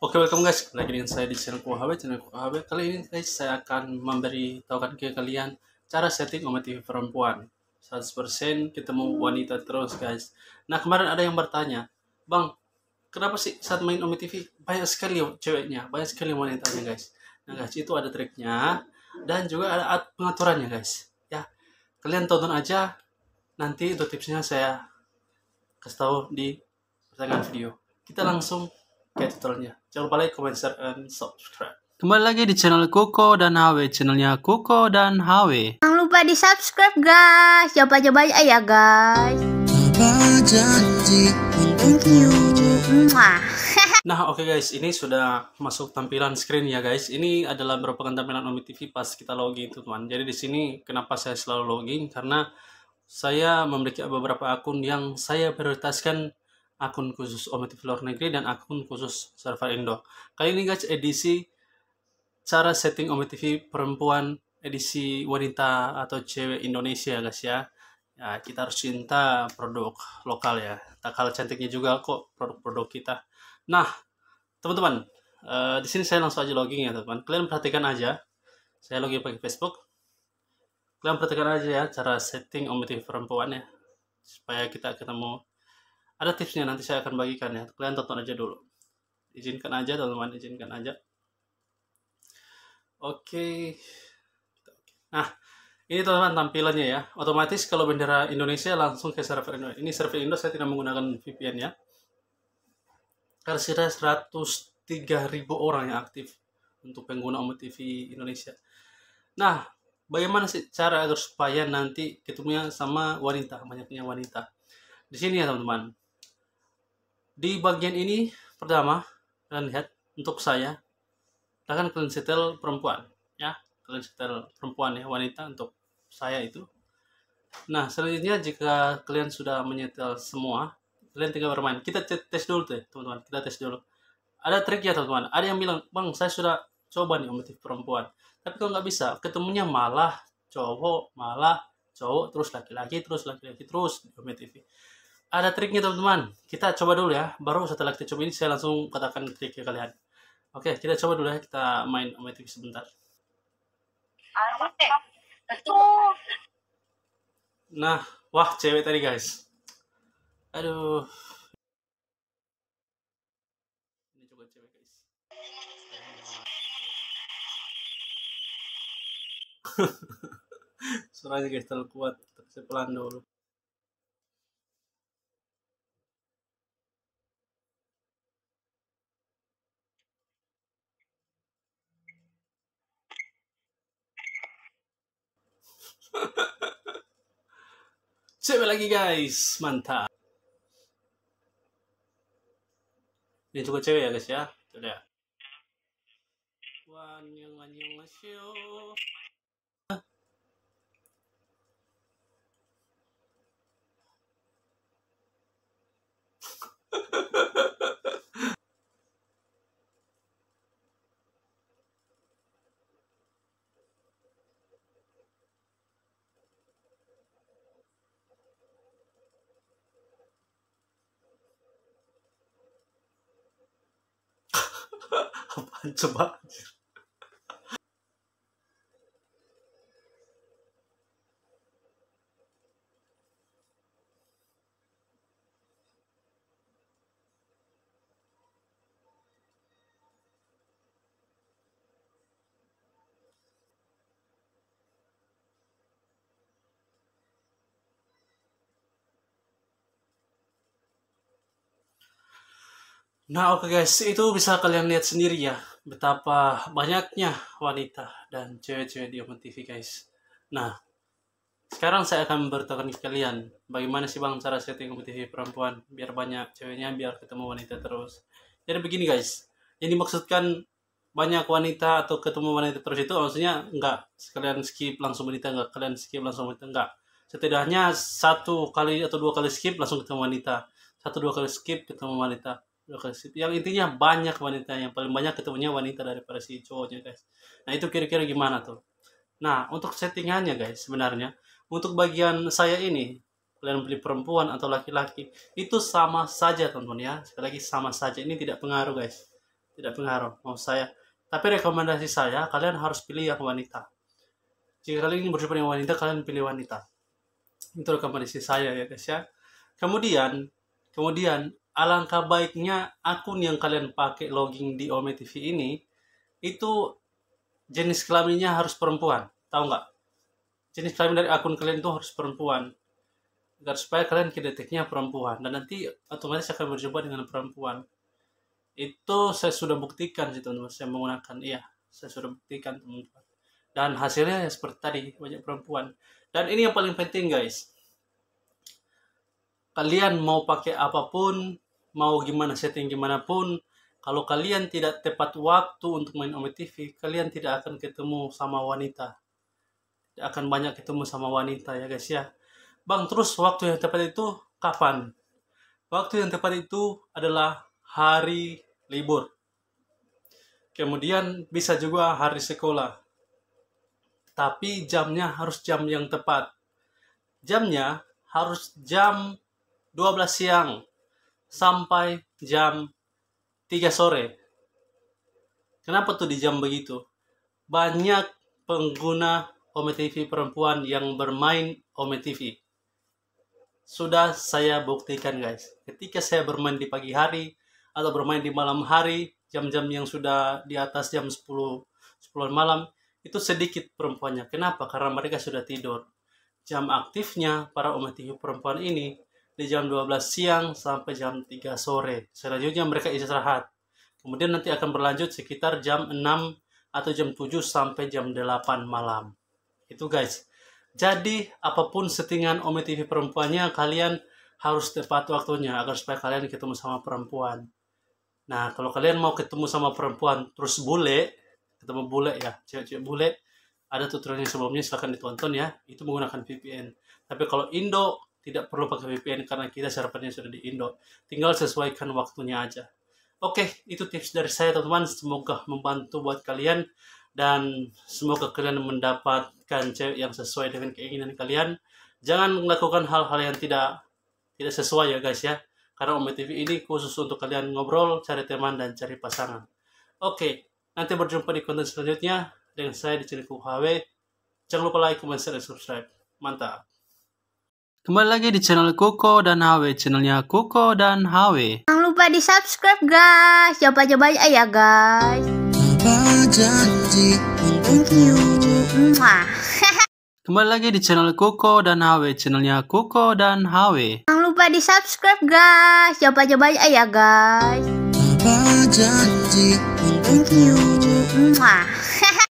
Oke, welcome guys, kembali dengan saya di channel KUKOHAWE. Kali ini guys, saya akan memberitahukan ke kalian cara setting Ome TV perempuan 100% ketemu wanita terus guys. Nah, kemarin ada yang bertanya, "Bang, kenapa sih saat main Ome TV banyak sekali ceweknya, banyak sekali wanitanya guys?" Nah guys, itu ada triknya dan juga ada pengaturannya guys. Ya, kalian tonton aja, nanti itu tipsnya saya kasih tahu di pertengahan video. Kita langsung ke tutorialnya. Jangan lupa like, comment, share, and subscribe. Kembali lagi di channel Kuko dan Hawe, channelnya Kuko dan Hawe. Jangan lupa di subscribe guys. Coba-coba aja ya guys. Thank you. Nah, oke guys, ini sudah masuk tampilan screen ya guys. Ini adalah merupakan tampilan Ome TV pas kita login itu teman. Jadi di sini kenapa saya selalu login karena saya memiliki beberapa akun yang saya prioritaskan. Akun khusus Ome TV luar negeri dan akun khusus server Indo. Kali ini guys, edisi cara setting Ome TV perempuan edisi wanita atau cewek Indonesia guys ya. Ya, kita harus cinta produk lokal ya. Tak kalah cantiknya juga kok produk-produk kita. Nah, teman-teman, di sini saya langsung aja login ya teman. Kalian perhatikan aja. Saya login pakai Facebook. Kalian perhatikan aja ya cara setting Ome TV perempuan ya. Supaya kita ketemu. Ada tipsnya, nanti saya akan bagikan ya. Kalian tonton aja dulu. Izinkan aja teman-teman, izinkan aja. Oke. Nah, ini teman-teman tampilannya ya. Otomatis kalau bendera Indonesia langsung ke server Indo. Ini server Indo, saya tidak menggunakan VPN ya. Karena sudah 103.000 orang yang aktif untuk pengguna Ome TV Indonesia. Nah, bagaimana sih cara agar supaya nanti ketemunya sama wanita, banyaknya wanita. Di sini ya teman-teman. Di bagian ini pertama kalian lihat untuk saya akan kalian setel perempuan ya, kalian setel perempuan ya, wanita untuk saya itu. Nah, selanjutnya jika kalian sudah menyetel semua, kalian tinggal bermain. Kita tes dulu deh teman-teman, kita tes dulu. Ada trik ya teman-teman, ada yang bilang, "Bang, saya sudah coba nih Ome TV perempuan, tapi kalau nggak bisa, ketemunya malah cowok, terus laki-laki, terus di Ome TV." Ada triknya teman-teman, kita coba dulu ya. Baru setelah kita coba ini saya langsung katakan triknya kalian. Oke, kita coba dulu ya, kita main Ome TV sebentar. Nah, wah cewek tadi guys. Aduh. Ini coba cewek guys. Suaranya guys terlalu kuat, saya pelan dulu. Coba lagi guys, mantap. Ini juga cewek ya guys ya. Tuh dia. Apaan coba? Nah, oke guys, itu bisa kalian lihat sendiri ya betapa banyaknya wanita dan cewek-cewek di Ome TV guys. Nah, sekarang saya akan beritahukan ke kalian bagaimana sih bang cara setting Ome TV perempuan biar banyak ceweknya, biar ketemu wanita terus. Jadi begini guys, yang dimaksudkan banyak wanita atau ketemu wanita terus itu maksudnya enggak sekalian skip langsung wanita, enggak kalian skip langsung wanita, enggak. Setidaknya 1 kali atau 2 kali skip langsung ketemu wanita, 1-2 kali skip ketemu wanita. Yang intinya banyak wanita, yang paling banyak ketemunya wanita daripada si cowoknya guys. Nah, itu kira-kira gimana tuh? Nah, untuk settingannya guys, sebenarnya untuk bagian saya ini kalian pilih perempuan atau laki-laki itu sama saja teman-teman ya. Sekali lagi sama saja, ini tidak pengaruh guys. tidak pengaruh mau saya. Tapi rekomendasi saya, kalian harus pilih yang wanita. Jika kalian ingin berjumpa dengan wanita, kalian pilih wanita. Itu rekomendasi saya ya guys ya. Kemudian alangkah baiknya akun yang kalian pakai logging di Ome TV ini, itu jenis kelaminnya harus perempuan, tahu nggak? Jenis kelamin dari akun kalian itu harus perempuan, agar supaya kalian kedeteknya perempuan dan nanti otomatis akan berjumpa dengan perempuan. Itu saya sudah buktikan sih teman-teman, saya menggunakan, iya saya sudah buktikan teman-teman, dan hasilnya ya seperti tadi, banyak perempuan. Dan ini yang paling penting guys, kalian mau pakai apapun, mau gimana setting gimana pun, kalau kalian tidak tepat waktu untuk main Ome TV, kalian tidak akan ketemu sama wanita, tidak akan banyak ketemu sama wanita ya guys ya. Bang, terus waktu yang tepat itu kapan? Waktu yang tepat itu adalah hari libur. Kemudian bisa juga hari sekolah. Tapi jamnya harus jam yang tepat. Jamnya harus jam 12 siang sampai jam 3 sore. Kenapa tuh di jam begitu? Banyak pengguna Ome TV perempuan yang bermain Ome TV. Sudah saya buktikan guys, ketika saya bermain di pagi hari atau bermain di malam hari, jam-jam yang sudah di atas jam 10-an malam, itu sedikit perempuannya. Kenapa? Karena mereka sudah tidur. Jam aktifnya para Ome TV perempuan ini di jam 12 siang sampai jam 3 sore. Selanjutnya mereka istirahat. Kemudian nanti akan berlanjut sekitar jam 6 atau jam 7 sampai jam 8 malam. Itu guys. Jadi, apapun settingan Ome TV perempuannya, kalian harus tepat waktunya agar supaya kalian ketemu sama perempuan. Nah, kalau kalian mau ketemu sama perempuan terus bule, ketemu bule ya, cewek-cewek bule, ada tutorialnya sebelumnya, silahkan ditonton ya, itu menggunakan VPN. Tapi kalau Indo, tidak perlu pakai VPN karena kita servernya sudah di Indo. Tinggal sesuaikan waktunya aja. Oke, itu tips dari saya teman-teman, semoga membantu buat kalian. Dan semoga kalian mendapatkan cewek yang sesuai dengan keinginan kalian. Jangan melakukan hal-hal yang tidak sesuai ya guys ya. Karena Ome TV ini khusus untuk kalian ngobrol, cari teman, dan cari pasangan. Oke, nanti berjumpa di konten selanjutnya dengan saya di channel KUKOHAWE. Jangan lupa like, comment, share, dan subscribe. Mantap. Kembali lagi di channel KUKO dan HW. Channelnya KUKO dan HW. Jangan lupa di subscribe guys. Coba-coba aja ya guys. Thank you. Kembali lagi di channel KUKO dan HW, channelnya KUKO dan HW. Jangan lupa di subscribe guys, coba-coba aja ya guys. Thank you.